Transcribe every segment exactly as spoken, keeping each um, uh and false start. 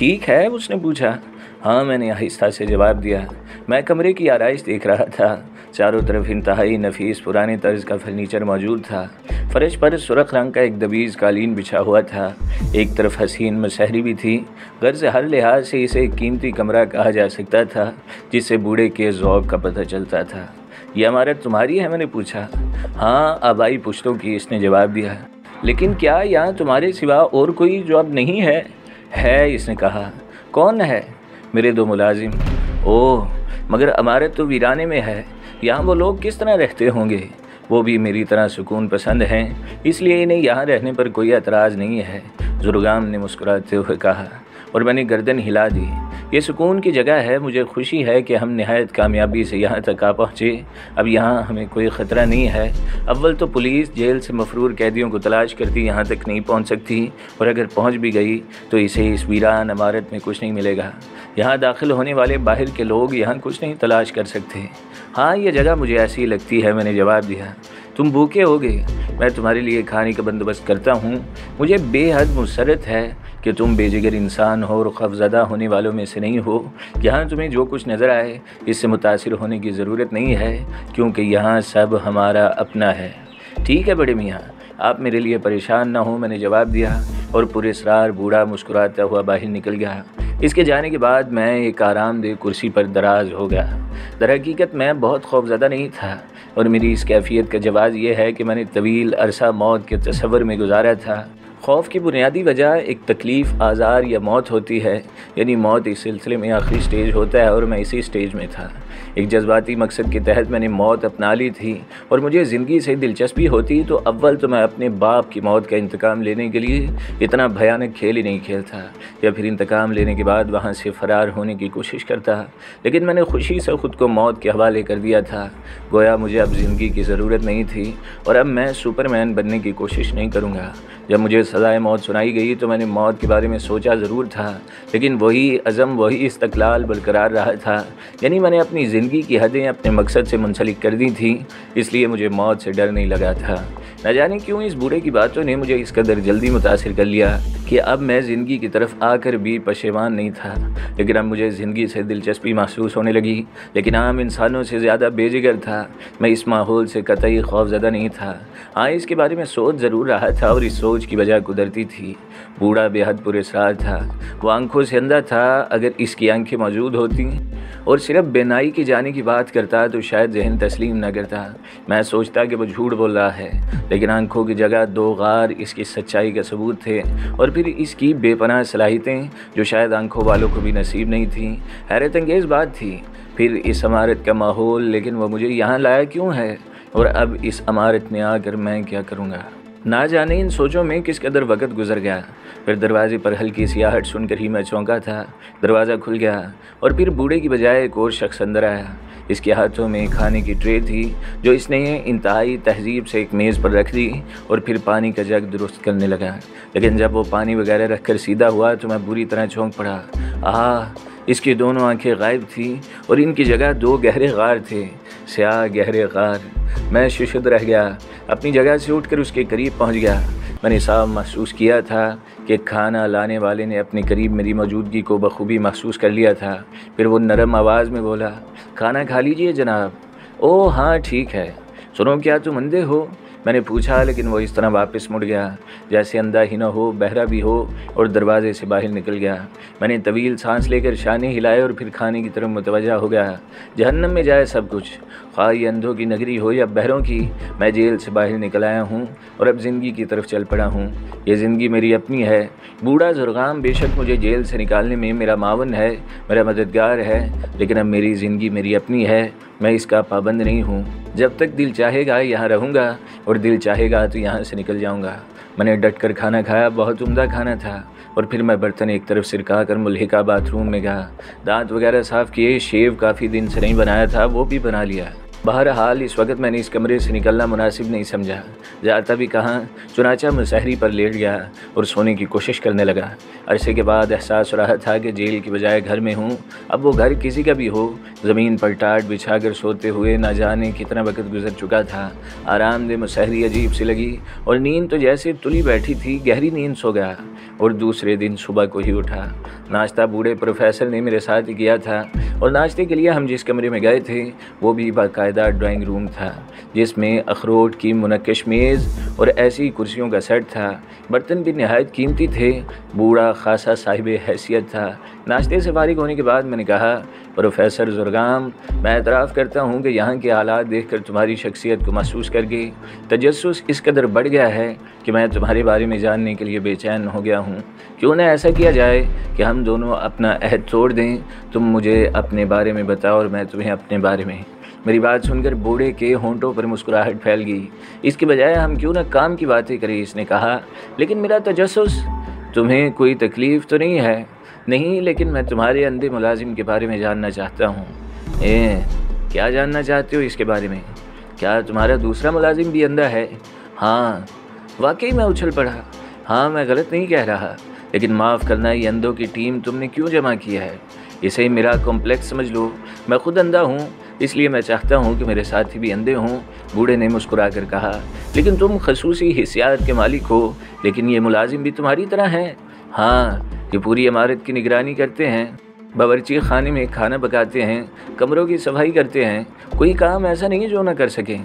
ठीक है, उसने पूछा। हाँ, मैंने आहिस्ता से जवाब दिया। मैं कमरे की आराइश देख रहा था। चारों तरफ इंतहाई नफीस पुराने तर्ज का फर्नीचर मौजूद था। फर्श पर सुरख रंग का एक दबीज़ कालीन बिछा हुआ था। एक तरफ हसीन मसहरी भी थी। गर्ज हर लिहाज से इसे एक कीमती कमरा कहा जा सकता था, जिससे बूढ़े के ज़ौक़ का पता चलता था। यह इमारत तुम्हारी है? मैंने पूछा। हाँ, आबाई पुश्तों की, इसने जवाब दिया। लेकिन क्या यहाँ तुम्हारे सिवा और कोई जॉब नहीं है? है, इसने कहा। कौन है? मेरे दो मुलाजिम। ओह, मगर इमारत तो वीराने में है। यहाँ वो लोग किस तरह रहते होंगे? वो भी मेरी तरह सुकून पसंद हैं, इसलिए इन्हें यहाँ रहने पर कोई एतराज़ नहीं है, जुर्गाम ने मुस्कुराते हुए कहा। और मैंने गर्दन हिला दी। ये सुकून की जगह है। मुझे खुशी है कि हम निहायत कामयाबी से यहाँ तक आ पहुँचे। अब यहाँ हमें कोई ख़तरा नहीं है। अव्वल तो पुलिस जेल से मफरूर कैदियों को तलाश करती यहाँ तक नहीं पहुँच सकती, और अगर पहुँच भी गई तो इसे इस वीरान इमारत में कुछ नहीं मिलेगा। यहाँ दाखिल होने वाले बाहर के लोग यहाँ कुछ नहीं तलाश कर सकते। हाँ, ये जगह मुझे ऐसी लगती है, मैंने जवाब दिया। तुम भूखे होगे, मैं तुम्हारे लिए खाने का बंदोबस्त करता हूँ। मुझे बेहद मुसरत है कि तुम बेजिगर इंसान हो और खौफज़दा होने वालों में से नहीं हो। यहाँ तुम्हें जो कुछ नज़र आए इससे मुतासिर होने की ज़रूरत नहीं है, क्योंकि यहाँ सब हमारा अपना है। ठीक है बड़े मियाँ, आप मेरे लिए परेशान ना हो, मैंने जवाब दिया। और पुरेसरार बूढ़ा मुस्कुराता हुआ बाहर निकल गया। इसके जाने के बाद मैं एक आरामदेह कुर्सी पर दराज हो गया। दरहकीकत मैं बहुत खौफज़दा नहीं था, और मेरी इस कैफियत का जवाब यह है कि मैंने तवील अरसा मौत के तस्वर में गुजारा था। खौफ की बुनियादी वजह एक तकलीफ़, आज़ार या मौत होती है, यानी मौत इस सिलसिले में आखिरी स्टेज होता है, और मैं इसी स्टेज में था। एक जज्बाती मकसद के तहत मैंने मौत अपना ली थी, और मुझे ज़िंदगी से दिलचस्पी होती तो अव्वल तो मैं अपने बाप की मौत का इंतकाम लेने के लिए इतना भयानक खेल ही नहीं खेलता, या फिर इंतकाम लेने के बाद वहाँ से फ़रार होने की कोशिश करता। लेकिन मैंने खुशी से ख़ुद को मौत के हवाले कर दिया था। गोया मुझे अब ज़िंदगी की ज़रूरत नहीं थी, और अब मैं सुपरमैन बनने की कोशिश नहीं करूँगा। जब मुझे सज़ाए मौत सुनाई गई तो मैंने मौत के बारे में सोचा ज़रूर था, लेकिन वही अज़म, वही इस्तक़लाल बरकरार रहा था। यानी मैंने अपनी ज़िंदगी की हदें अपने मकसद से मुंसलिक कर दी थी, इसलिए मुझे मौत से डर नहीं लगा था। न जाने क्यों इस बूढ़े की बातों ने मुझे इस कदर जल्दी मुतासर कर लिया कि अब मैं ज़िंदगी की तरफ आकर भी पशेमान नहीं था। लेकिन अब मुझे ज़िंदगी से दिलचस्पी महसूस होने लगी, लेकिन आम इंसानों से ज़्यादा बेजिगर था। मैं इस माहौल से कतई खौफज़दा नहीं था। हाँ, इसके बारे में सोच ज़रूर रहा था, और इस सोच की वजह कुदरती थी। बूढ़ा बेहद पुरेसरार था। वो आंखों से अंधा था। अगर इसकी आंखें मौजूद होती और सिर्फ बेनाई के जाने की बात करता तो शायद जहन तस्लीम ना करता। मैं सोचता कि वो झूठ बोल रहा है, लेकिन आंखों की जगह दो गार इसकी सच्चाई का सबूत थे, और फिर इसकी बेपनाह सलाहियतें जो शायद आंखों वालों को भी नसीब नहीं थीं। हैरत अंगेज़ बात थी। फिर इस इमारत का माहौल, लेकिन वह मुझे यहाँ लाया क्यों है, और अब इस इमारत में आकर मैं क्या करूँगा? ना जाने इन सोचों में किस कदर वक़्त गुजर गया। फिर दरवाजे पर हल्की सियाहट सुनकर ही मैं चौंका था। दरवाज़ा खुल गया, और फिर बूढ़े की बजाय एक और शख्स अंदर आया। इसके हाथों में खाने की ट्रे थी, जो इसने इंतहाई तहजीब से एक मेज़ पर रख दी, और फिर पानी का जग दुरुस्त करने लगा। लेकिन जब वो पानी वगैरह रख कर सीधा हुआ तो मैं बुरी तरह चौंक पड़ा। आह, इसकी दोनों आंखें गायब थीं, और इनकी जगह दो गहरे गार थे, स्याह गहरे गार। मैं शुशुद रह गया। अपनी जगह से उठकर उसके करीब पहुंच गया। मैंने साफ महसूस किया था कि खाना लाने वाले ने अपने करीब मेरी मौजूदगी को बखूबी महसूस कर लिया था। फिर वो नरम आवाज़ में बोला, खाना खा लीजिए जनाब। ओह हाँ, ठीक है। सुनो, क्या तुम अंधे हो? मैंने पूछा, लेकिन वो इस तरह वापस मुड़ गया जैसे अंधा ही ना हो, बहरा भी हो, और दरवाजे से बाहर निकल गया। मैंने तवील सांस लेकर शाने हिलाए, और फिर खाने की तरफ मुतवज्जा हो गया। जहन्नम में जाए सब कुछ, ख्वाह ये अंधों की नगरी हो या बहरों की। मैं जेल से बाहर निकल आया हूँ, और अब ज़िंदगी की तरफ चल पड़ा हूँ। यह ज़िंदगी मेरी अपनी है। बूढ़ा ज़ुर्गाम बेशक मुझे जेल से निकालने में मेरा मावन है, मेरा मददगार है, लेकिन अब मेरी ज़िंदगी मेरी अपनी है। मैं इसका पाबंद नहीं हूँ। जब तक दिल चाहेगा यहाँ रहूँगा, और दिल चाहेगा तो यहाँ से निकल जाऊँगा। मैंने डट कर खाना खाया। बहुत उम्दा खाना था। और फिर मैं बर्तन एक तरफ सिरका कर मुल्हिका बाथरूम में गया। दांत वगैरह साफ़ किए। शेव काफ़ी दिन से नहीं बनाया था, वो भी बना लिया। बहरहाल इस वक्त मैंने इस कमरे से निकलना मुनासिब नहीं समझा, जाता भी कहाँ, चुनाचा मसहरी पर लेट गया और सोने की कोशिश करने लगा। अरसे के बाद एहसास हो रहा था कि जेल की बजाय घर में हूँ। अब वो घर किसी का भी हो। ज़मीन पर टाट बिछा कर सोते हुए ना जाने कितना वक्त गुजर चुका था। आरामदेह मसहरी अजीब सी लगी और नींद तो जैसे तुली बैठी थी, गहरी नींद सो गया और दूसरे दिन सुबह को ही उठा। नाश्ता बूढ़े प्रोफेसर ने मेरे साथ ही किया था और नाश्ते के लिए हम जिस कमरे में गए थे वो भी बाकायदा ड्राइंग रूम था, जिसमें अखरोट की मुनक्कश मेज़ और ऐसी कुर्सियों का सेट था। बर्तन भी नहायत कीमती थे। बूढ़ा खासा साहिब हैसियत था। नाश्ते से फारिग होने के बाद मैंने कहा, प्रोफेसर ज़ुर्गाम, मैं एतराफ़ करता हूँ कि यहाँ के हालात देखकर तुम्हारी शख्सियत को महसूस करके तजस्सुस इस कदर बढ़ गया है कि मैं तुम्हारे बारे में जानने के लिए बेचैन हो गया हूँ। क्यों ना ऐसा किया जाए कि हम दोनों अपना अहद तोड़ दें, तुम मुझे अपने बारे में बताओ और मैं तुम्हें अपने बारे में। मेरी बात सुनकर बूढ़े के होंठों पर मुस्कुराहट फैल गई। इसके बजाय हम क्यों ना काम की बातें करें, इसने कहा। लेकिन मेरा तजस्सुस, तुम्हें कोई तकलीफ़ तो नहीं है? नहीं, लेकिन मैं तुम्हारे अंधे मुलाजिम के बारे में जानना चाहता हूँ। ए, क्या जानना चाहते हो इसके बारे में? क्या तुम्हारा दूसरा मुलाजिम भी अंधा है? हाँ। वाकई मैं उछल पड़ा। हाँ, मैं गलत नहीं कह रहा। लेकिन माफ़ करना, ये अंधों की टीम तुमने क्यों जमा की है? इसे मेरा कॉम्प्लेक्स समझ लो। मैं खुद अंधा हूँ, इसलिए मैं चाहता हूँ कि मेरे साथी भी अंधे हों, बूढ़े ने मुस्कुरा कर कहा। लेकिन तुम खसूसी हिस्सियात के मालिक हो। लेकिन ये मुलाजिम भी तुम्हारी तरह हैं? हाँ, ये पूरी इमारत की निगरानी करते हैं, बावर्ची खाने में खाना पकाते हैं, कमरों की सफाई करते हैं। कोई काम ऐसा नहीं जो ना कर सकें।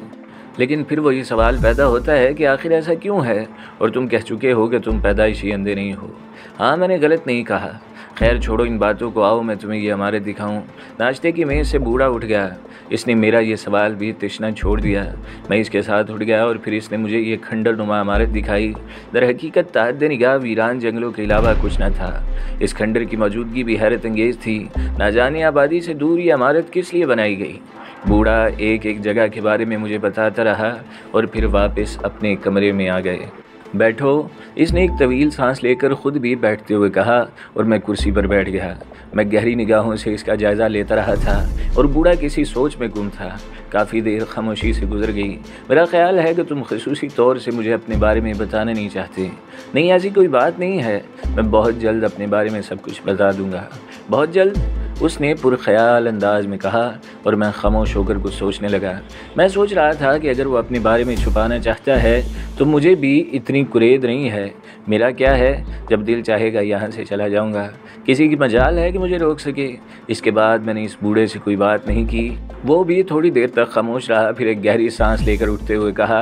लेकिन फिर वही सवाल पैदा होता है कि आखिर ऐसा क्यों है? और तुम कह चुके हो कि तुम पैदाइशी अंधे नहीं हो। हाँ, मैंने गलत नहीं कहा। खैर छोड़ो इन बातों को, आओ मैं तुम्हें ये इमारत दिखाऊं। नाश्ते की मेज़ से बूढ़ा उठ गया। इसने मेरा ये सवाल भी तृष्णा छोड़ दिया। मैं इसके साथ उठ गया और फिर इसने मुझे ये खंडर नुमा इमारत दिखाई। दरहकीकत तहद्दनिगाह वीरान जंगलों के अलावा कुछ न था। इस खंडर की मौजूदगी भी हैरत अंगेज़ थी। ना जाने आबादी से दूर ये इमारत किस लिए बनाई गई। बूढ़ा एक एक जगह के बारे में मुझे बताता रहा और फिर वापस अपने कमरे में आ गए। बैठो, इसने एक तवील सांस लेकर ख़ुद भी बैठते हुए कहा और मैं कुर्सी पर बैठ गया। मैं गहरी निगाहों से इसका जायज़ा लेता रहा था और बूढ़ा किसी सोच में गुम था। काफ़ी देर खामोशी से गुजर गई। मेरा ख्याल है कि तुम खसूसी तौर से मुझे अपने बारे में बताना नहीं चाहते। नहीं, ऐसी कोई बात नहीं है। मैं बहुत जल्द अपने बारे में सब कुछ बता दूँगा, बहुत जल्द, उसने पुरख्याल अंदाज में कहा और मैं खामोश होकर कुछ सोचने लगा। मैं सोच रहा था कि अगर वो अपने बारे में छुपाना चाहता है तो मुझे भी इतनी कुरेद नहीं है। मेरा क्या है, जब दिल चाहेगा यहाँ से चला जाऊँगा। किसी की मजाल है कि मुझे रोक सके। इसके बाद मैंने इस बूढ़े से कोई बात नहीं की। वो भी थोड़ी देर तक खामोश रहा, फिर एक गहरी सांस लेकर उठते हुए कहा,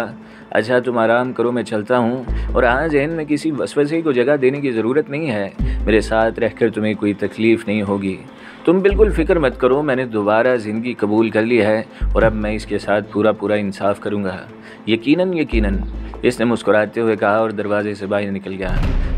अच्छा तुम आराम करो, मैं चलता हूँ। और हाँ, जहन में किसी वसवसे को जगह देने की ज़रूरत नहीं है। मेरे साथ रहकर तुम्हें कोई तकलीफ़ नहीं होगी। तुम बिल्कुल फ़िक्र मत करो, मैंने दोबारा ज़िंदगी कबूल कर ली है और अब मैं इसके साथ पूरा पूरा इंसाफ करूँगा। यकीनन यकीनन, इसने मुस्कुराते हुए कहा और दरवाजे से बाहर निकल गया।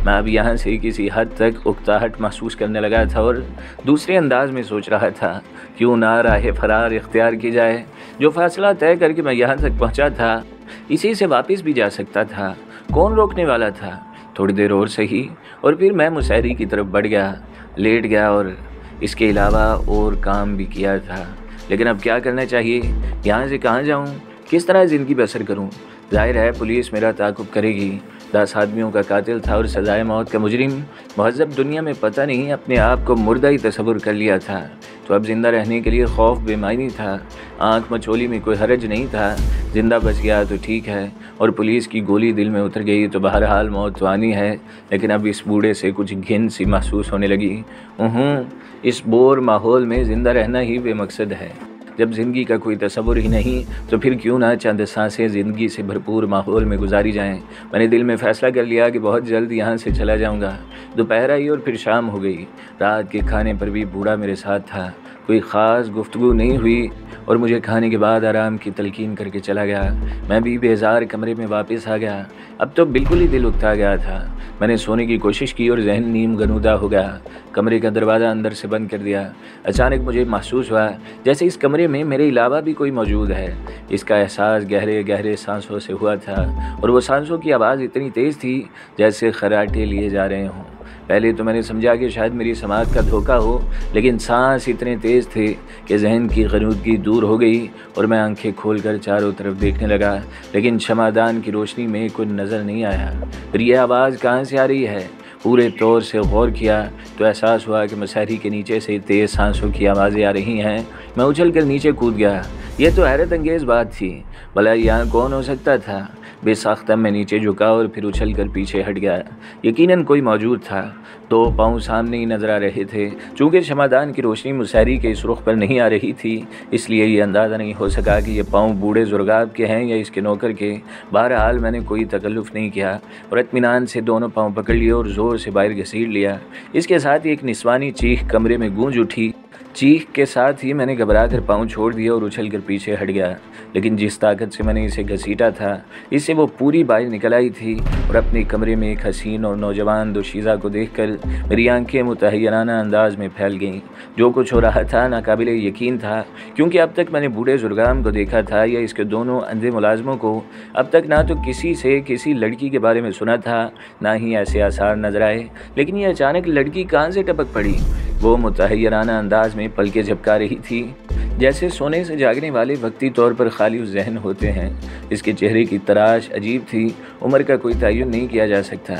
मैं अब यहाँ से किसी हद तक उकताहट महसूस करने लगा था और दूसरे अंदाज में सोच रहा था, क्यों ना राह फरार इख्तियार की जाए। जो फ़ासला तय करके मैं यहाँ तक पहुँचा था, इसी से वापस भी जा सकता था। कौन रोकने वाला था? थोड़ी देर और सही। और फिर मैं मुसहरी की तरफ बढ़ गया, लेट गया और इसके अलावा और काम भी किया था। लेकिन अब क्या करना चाहिए? यहाँ से कहाँ जाऊँ? किस तरह ज़िंदगी बसर करूँ? जाहिर है पुलिस मेरा ताकुब करेगी। दस आदमियों का कातिल था और सजाए मौत का मुजरिम। महज़ब दुनिया में पता नहीं अपने आप को मुर्दा ही तस्वुर कर लिया था, तो अब ज़िंदा रहने के लिए खौफ बेमानी था। आँख मचोली में कोई हरज नहीं था। ज़िंदा बच गया तो ठीक है और पुलिस की गोली दिल में उतर गई तो बहरहाल मौत तो आनी है। लेकिन अब इस बूढ़े से कुछ घिन सी महसूस होने लगी। उहूँ, इस बोर माहौल में ज़िंदा रहना ही बेमकसद है। जब ज़िंदगी का कोई तसव्वुर ही नहीं तो फिर क्यों ना चंद सांसें ज़िंदगी से भरपूर माहौल में गुजारी जाएं। मैंने दिल में फ़ैसला कर लिया कि बहुत जल्द यहाँ से चला जाऊँगा। दोपहर आई और फिर शाम हो गई। रात के खाने पर भी बूढ़ा मेरे साथ था। कोई ख़ास गुफ्तगू नहीं हुई और मुझे खाने के बाद आराम की तलकीन करके चला गया। मैं भी बेजार कमरे में वापस आ गया। अब तो बिल्कुल ही दिल उकता गया था। मैंने सोने की कोशिश की और जहन नीम गनूदा हो गया। कमरे का दरवाज़ा अंदर से बंद कर दिया। अचानक मुझे महसूस हुआ जैसे इस कमरे में मेरे अलावा भी कोई मौजूद है। इसका एहसास गहरे गहरे सांसों से हुआ था और वो सांसों की आवाज़ इतनी तेज़ थी जैसे खराटे लिए जा रहे हों। पहले तो मैंने समझा कि शायद मेरी समाज का धोखा हो, लेकिन सांस इतने तेज़ थे कि जहन की गरूदगी दूर हो गई और मैं आंखें खोलकर चारों तरफ देखने लगा, लेकिन शमादान की रोशनी में कोई नज़र नहीं आया। फिर यह आवाज़ कहाँ से आ रही है? पूरे तौर से गौर किया तो एहसास हुआ कि मसहरी के नीचे से तेज़ सांसों की आवाज़ें आ रही हैं। मैं उछलकर नीचे कूद गया। यह तो हैरत अंगेज़ बात थी, भला यहाँ कौन हो सकता था? बेसाख्ता मैं नीचे झुका और फिर उछलकर पीछे हट गया। यकीनन कोई मौजूद था। दो पाँव सामने ही नजर आ रहे थे। चूँकि शमादान की रोशनी मुसहरी के इस रुख पर नहीं आ रही थी, इसलिए ये अंदाज़ा नहीं हो सका कि ये पाँव बूढ़े जुर्गाब के हैं या इसके नौकर के। बहरहाल मैंने कोई तकल्लुफ़ नहीं किया और इत्मीनान से दोनों पाँव पकड़ लिए और ज़ोर से बाहर घसीट लिया। इसके साथ ही एक निस्वानी चीख कमरे में गूंज उठी। चीख के साथ ही मैंने घबरा कर पाँव छोड़ दिया और उछलकर पीछे हट गया, लेकिन जिस ताकत से मैंने इसे घसीटा था, इससे वो पूरी बाहर निकल आई थी। और अपने कमरे में एक हसीन और नौजवान दोशीज़ा को देखकर मेरी आंखें मुतहय्यराना अंदाज में फैल गईं। जो कुछ हो रहा था नाकाबिले यकीन था, क्योंकि अब तक मैंने बूढ़े जुर्गाम को देखा था या इसके दोनों अंधे मुलाजमों को। अब तक ना तो किसी से किसी लड़की के बारे में सुना था, ना ही ऐसे आसार नजर आए। लेकिन ये अचानक लड़की कहाँ से टपक पड़ी? वो मुतहय्यराना अंदाज में पलके झपका रही थी, जैसे सोने से जागने वाले वक्ती तौर पर खाली जहन होते हैं। इसके चेहरे की तराश अजीब थी, उम्र का कोई तयन नहीं किया जा सकता।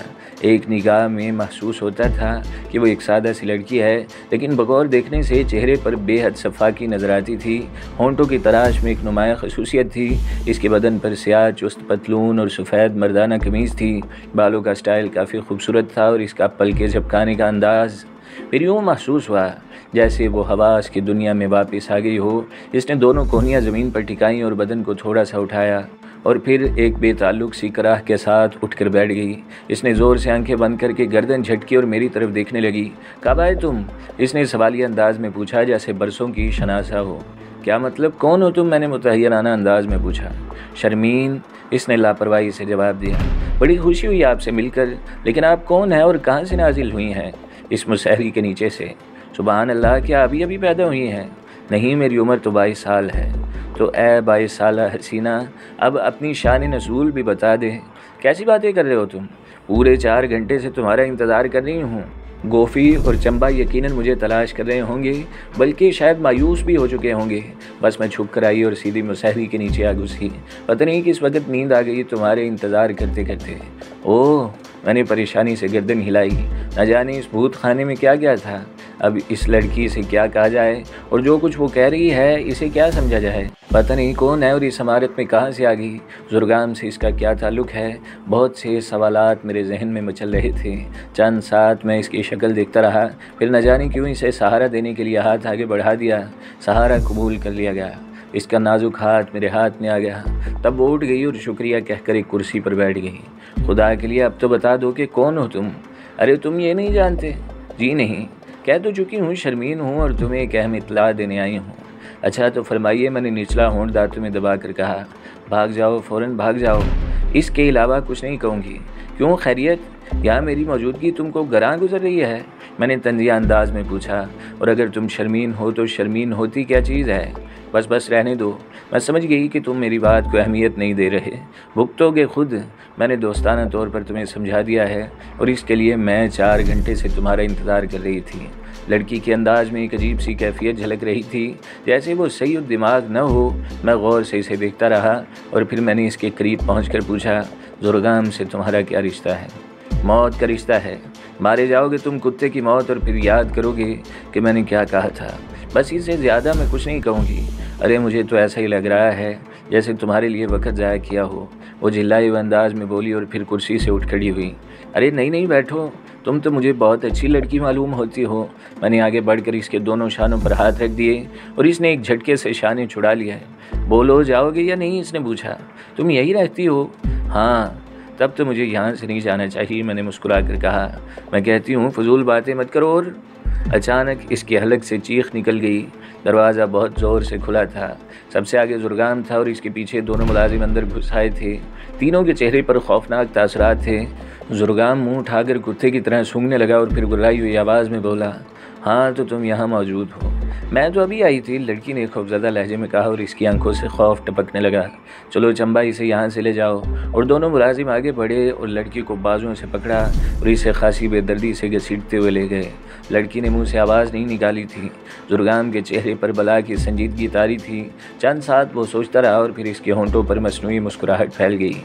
एक निगाह में महसूस होता था कि वो एक सादा सी लड़की है, लेकिन बगौर देखने से चेहरे पर बेहद सफाकी नज़र आती थी। होंठों की तराश में एक नुमाया खसूसियत थी। इसके बदन पर स्याह चुस्त पतलून और सफ़ेद मर्दाना कमीज़ थी। बालों का स्टाइल काफ़ी खूबसूरत था और इसका पलके झपकाने का अंदाज़ फिर यूँ महसूस हुआ जैसे वो हवास की दुनिया में वापस आ गई हो। इसने दोनों कोहनियाँ ज़मीन पर टिकाईं और बदन को थोड़ा सा उठाया और फिर एक बेताल्लुक सी कराह के साथ उठकर बैठ गई। इसने ज़ोर से आंखें बंद करके गर्दन झटकी और मेरी तरफ़ देखने लगी। कब आए तुम? इसने सवालिया अंदाज़ में पूछा, जैसे बरसों की शनासा हो। क्या मतलब, कौन हो तुम? मैंने मुतहय्यराना अंदाज़ में पूछा। शर्मीन, इसने लापरवाही से जवाब दिया। बड़ी खुशी हुई आपसे मिलकर, लेकिन आप कौन हैं और कहाँ से नाजिल हुई हैं इस मुसहरी के नीचे से? सुबहान अल्लाह, क्या अभी अभी पैदा हुई हैं? नहीं, मेरी उम्र तो बाईस साल है। तो ए बाईस साल हसीना, अब अपनी शान नज़ूल भी बता दे। कैसी बातें कर रहे हो तुम? पूरे चार घंटे से तुम्हारा इंतज़ार कर रही हूँ। गोफ़ी और चंबा यकीनन मुझे तलाश कर रहे होंगे, बल्कि शायद मायूस भी हो चुके होंगे। बस मैं छुप कर आई और सीधी मुसहरी के नीचे आ घुसी। पता नहीं किस वक्त नींद आ गई तुम्हारे इंतज़ार करते करते। ओह, मैंने परेशानी से गर्दन हिलाई। न जाने इस भूत खाने में क्या क्या था। अब इस लड़की से क्या कहा जाए और जो कुछ वो कह रही है इसे क्या समझा जाए? पता नहीं कौन है और इस इमारत में कहाँ से आ गई। जुर्गाम से इसका क्या ताल्लुक़ है? बहुत से सवालात मेरे जहन में मचल रहे थे। चंद साथ मैं इसकी शक्ल देखता रहा, फिर न जाने क्यों इसे सहारा देने के लिए हाथ आगे बढ़ा दिया। सहारा कबूल कर लिया गया। इसका नाजुक हाथ मेरे हाथ में आ गया। तब वो उठ गई और शुक्रिया कहकर एक कुर्सी पर बैठ गई। खुदा के लिए अब तो बता दो कि कौन हो तुम? अरे तुम ये नहीं जानते? जी नहीं, कह तो चुकी हूँ, शर्मीन हूँ और तुम्हें एक अहम इतला देने आई हूँ। अच्छा तो फरमाइए, मैंने निचला होंठ दांतों में दबा कर कहा। भाग जाओ, फ़ौरन भाग जाओ, इसके अलावा कुछ नहीं कहूँगी। क्यों, खैरियत? यहाँ मेरी मौजूदगी तुमको गरां गुजर रही है? मैंने तंज़िया अंदाज में पूछा। और अगर तुम शर्मीन हो तो शर्मीन होती क्या चीज़ है? बस बस रहने दो, मैं समझ गई कि तुम मेरी बात को अहमियत नहीं दे रहे, भुगतोगे खुद। मैंने दोस्ताना तौर पर तुम्हें समझा दिया है और इसके लिए मैं चार घंटे से तुम्हारा इंतज़ार कर रही थी। लड़की के अंदाज़ में एक अजीब सी कैफियत झलक रही थी, जैसे वो सही और दिमाग न हो। मैं गौर से इसे देखता रहा और फिर मैंने इसके करीब पहुँच कर पूछा, जुर्गाम से तुम्हारा क्या रिश्ता है? मौत का रिश्ता है। मारे जाओगे तुम कुत्ते की मौत और फिर याद करोगे कि मैंने क्या कहा था। बस इससे ज़्यादा मैं कुछ नहीं कहूँगी। अरे मुझे तो ऐसा ही लग रहा है जैसे तुम्हारे लिए वक्त ज़ाया किया हो, वो झिल्लाई हुए अंदाज में बोली और फिर कुर्सी से उठ खड़ी हुई। अरे नहीं नहीं, बैठो, तुम तो मुझे बहुत अच्छी लड़की मालूम होती हो। मैंने आगे बढ़कर इसके दोनों शानों पर हाथ रख दिए और इसने एक झटके से शाने छुड़ा लिया। बोलो जाओगे या नहीं? इसने पूछा। तुम यही रहती हो? हाँ। तब तो मुझे यहाँ से नहीं जाना चाहिए, मैंने मुस्कुरा कर कहा। मैं कहती हूँ फजूल बातें मत करो। और अचानक इसकी हलक से चीख निकल गई। दरवाज़ा बहुत ज़ोर से खुला था। सबसे आगे जुर्गाम था और इसके पीछे दोनों मुलाजिम अंदर घुस आए थे। तीनों के चेहरे पर खौफनाक तासरात थे। जुर्गाम मुँह उठाकर कुत्ते की तरह सूंघने लगा और फिर गुर्राई हुई आवाज़ में बोला, हाँ तो तुम यहाँ मौजूद हो। मैं जो अभी आई थी, लड़की ने खौफज़दा लहजे में कहा और इसकी आंखों से खौफ टपकने लगा। चलो चंबा, इसे यहाँ से ले जाओ। और दोनों मुलाजिम आगे बढ़े और लड़की को बाजुओं से पकड़ा और इसे खासी बेदर्दी से घसीटते हुए ले गए। लड़की ने मुंह से आवाज़ नहीं निकाली थी। जुर्गाम के चेहरे पर बला की संजीदगी तारी थी। चंद साथ वो सोचता रहा और फिर इसके होंठों पर मसनूई मुस्कुराहट फैल गई।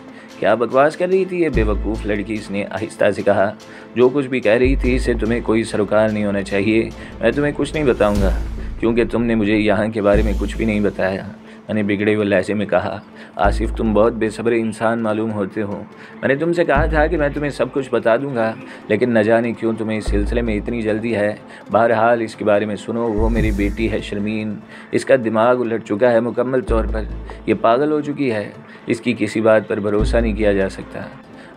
क्या बकवास कर रही थी ये बेवकूफ़ लड़की, इसने आहिस्ता से कहा। जो कुछ भी कह रही थी इससे तुम्हें कोई सरोकार नहीं होना चाहिए। मैं तुम्हें कुछ नहीं बताऊंगा क्योंकि तुमने मुझे यहाँ के बारे में कुछ भी नहीं बताया, मैंने बिगड़े हुए लहजे में कहा। आसिफ, तुम बहुत बेसब्र इंसान मालूम होते हो। मैंने तुमसे कहा था कि मैं तुम्हें सब कुछ बता दूंगा, लेकिन न जाने क्यों तुम्हें इस सिलसिले में इतनी जल्दी है। बहरहाल इसके बारे में सुनो, वो मेरी बेटी है शर्मीन। इसका दिमाग उलट चुका है मुकम्मल तौर पर। यह पागल हो चुकी है, इसकी किसी बात पर भरोसा नहीं किया जा सकता।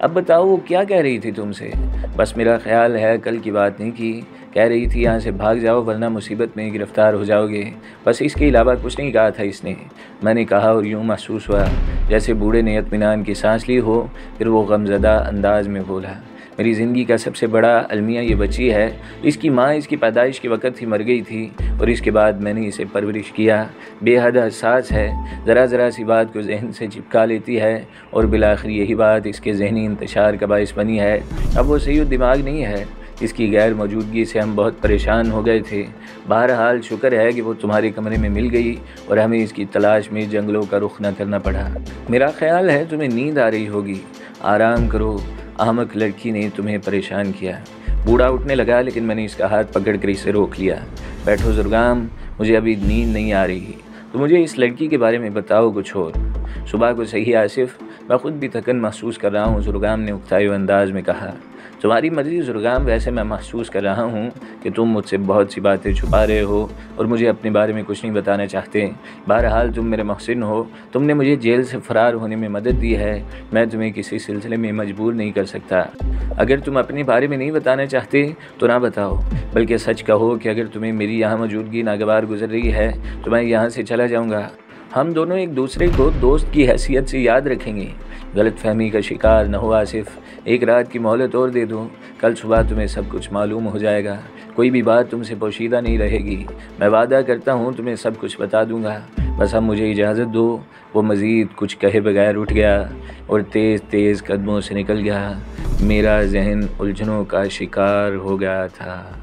अब बताओ वो क्या कह रही थी तुमसे? बस मेरा ख्याल है कल की बात नहीं की। कह रही थी यहाँ से भाग जाओ वरना मुसीबत में गिरफ़्तार हो जाओगे। बस इसके अलावा कुछ नहीं कहा था इसने, मैंने कहा। और यूँ महसूस हुआ जैसे बूढ़े ने इत्मीनान की सांस ली हो। फिर वो गमज़दा अंदाज में बोला, मेरी ज़िंदगी का सबसे बड़ा अलमिया ये बच्ची है। इसकी माँ इसकी पैदाइश के वक़्त ही मर गई थी और इसके बाद मैंने इसे परवरिश किया। बेहद हसास है, ज़रा ज़रा सी बात को जहन से चिपका लेती है और बिलाखिर यही बात इसके जहनी इंतशार का बायस बनी है। अब वो सही दिमाग नहीं है। इसकी गैर मौजूदगी से हम बहुत परेशान हो गए थे। बहरहाल शुक्र है कि वो तुम्हारे कमरे में मिल गई और हमें इसकी तलाश में जंगलों का रुख न करना पड़ा। मेरा ख्याल है तुम्हें नींद आ रही होगी, आराम करो। अहमक लड़की ने तुम्हें परेशान किया। बूढ़ा उठने लगा लेकिन मैंने इसका हाथ पकड़कर इसे रोक लिया। बैठो जुर्गाम, मुझे अभी नींद नहीं आ रही, तो मुझे इस लड़की के बारे में बताओ कुछ और। सुबह को सही आसिफ, मैं ख़ुद भी थकन महसूस कर रहा हूँ, जुर्गाम ने उकताए हुए अंदाज में कहा। तुम्हारी मर्जी जुर्गाम, वैसे मैं महसूस कर रहा हूँ कि तुम मुझसे बहुत सी बातें छुपा रहे हो और मुझे अपने बारे में कुछ नहीं बताना चाहते। बहरहाल तुम मेरे मोहसिन हो, तुमने मुझे जेल से फ़रार होने में मदद दी है। मैं तुम्हें किसी सिलसिले में मजबूर नहीं कर सकता। अगर तुम अपने बारे में नहीं बताना चाहते तो ना बताओ, बल्कि सच कहो कि अगर तुम्हें मेरी यहाँ मौजूदगी नागवार गुजर रही है तो मैं यहाँ से चला जाऊँगा। हम दोनों एक दूसरे को दोस्त की हैसियत से याद रखेंगे। गलतफहमी का शिकार न हो आसिफ, एक रात की मोहलत और दे दो। कल सुबह तुम्हें सब कुछ मालूम हो जाएगा, कोई भी बात तुमसे पोशीदा नहीं रहेगी। मैं वादा करता हूँ तुम्हें सब कुछ बता दूँगा, बस अब मुझे इजाज़त दो। वो मज़ीद कुछ कहे बगैर उठ गया और तेज़ तेज़ कदमों से निकल गया। मेरा जहन उलझनों का शिकार हो गया था।